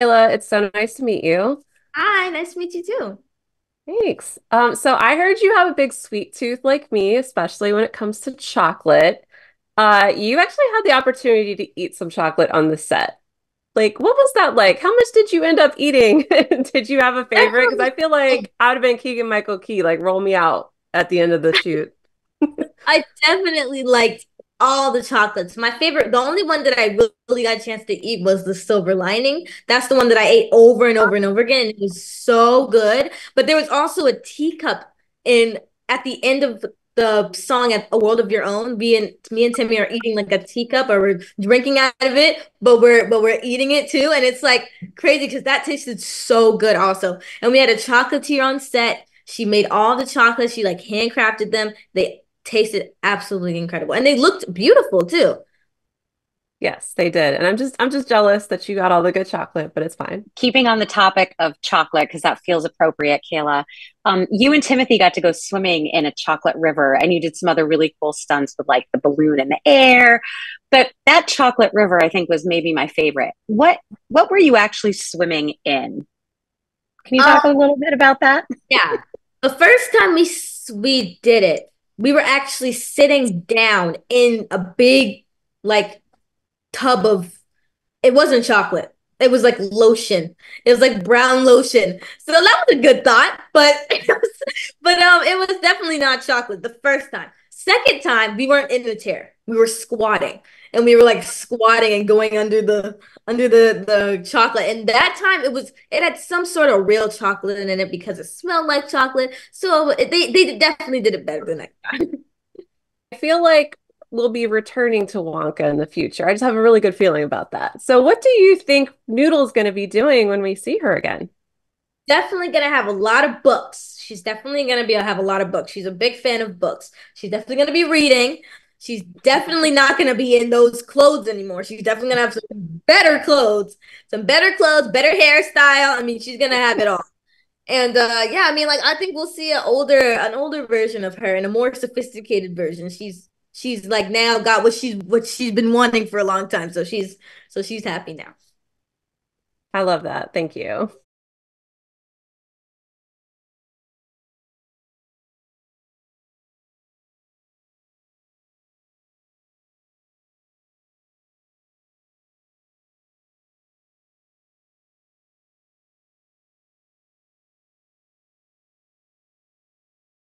Kayla, it's so nice to meet you. Hi, nice to meet you too. Thanks. So I heard you have a big sweet tooth like me, especially when it comes to chocolate. You actually had the opportunity to eat some chocolate on the set. Like, what was that like? How much did you end up eating? Did you have a favorite? Because I feel like I would have been Keegan-Michael Key, like roll me out at the end of the shoot. I definitely liked all the chocolates. My favorite, the only one that I really got a chance to eat was the silver lining. That's the one that I ate over and over and over again. It was so good. But there was also a teacup at the end of the song at A World of Your Own. Me and Timmy are eating like a teacup, or we're drinking out of it, but we're eating it too. And it's like crazy because that tasted so good also. And we had a chocolatier on set. She made all the chocolates. She like handcrafted them. They tasted absolutely incredible, and they looked beautiful too. Yes, they did. And I'm just jealous that you got all the good chocolate, but it's fine. Keeping on the topic of chocolate, because that feels appropriate, Kayla, you and Timothy got to go swimming in a chocolate river, and you did some other really cool stunts with like the balloon in the air. But that chocolate river, I think, was maybe my favorite. What were you actually swimming in? Can you talk a little bit about that? Yeah, the first time we did it, we were actually sitting down in a big, like, tub of, it wasn't chocolate. It was like lotion. It was like brown lotion. So that was a good thought, but it was definitely not chocolate the first time. Second time, we weren't in the chair. We were squatting, and we were like squatting and going under the chocolate. And that time it had some sort of real chocolate in it because it smelled like chocolate. So they definitely did it better the next time. I feel like we'll be returning to Wonka in the future. I just have a really good feeling about that. So what do you think Noodle's going to be doing when we see her again? Definitely going to have a lot of books. She's definitely going to have a lot of books. She's a big fan of books. She's definitely going to be reading. She's definitely not going to be in those clothes anymore. She's definitely going to have some better clothes, better hairstyle. I mean, she's going to have it all. And yeah, I mean, like, I think we'll see an older version of her and a more sophisticated version. She's like now got what she's been wanting for a long time. So she's happy now. I love that. Thank you.